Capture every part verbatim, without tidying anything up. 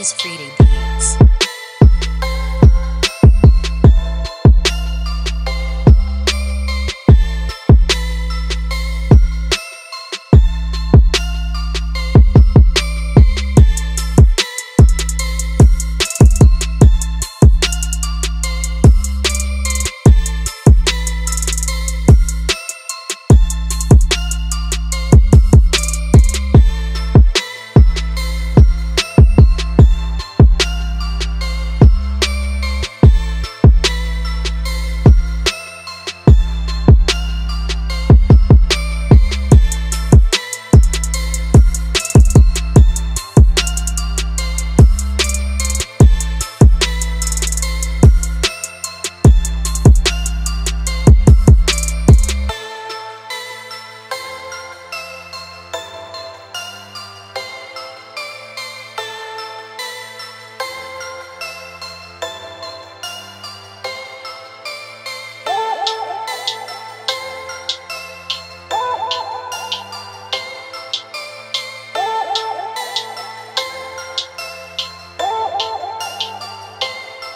is Freeti Beats.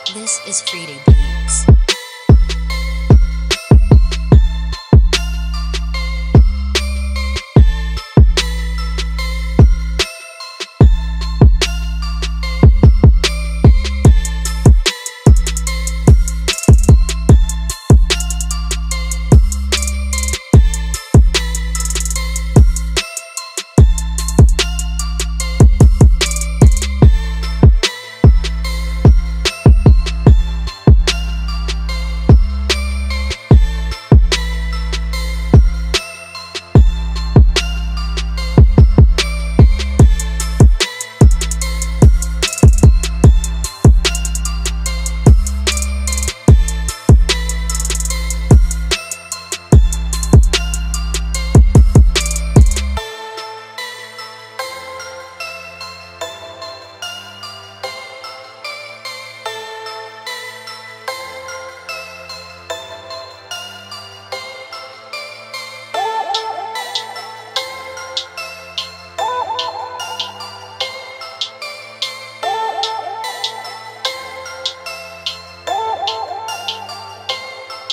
This is Freeti Beats.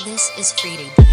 This is Freeti Beats.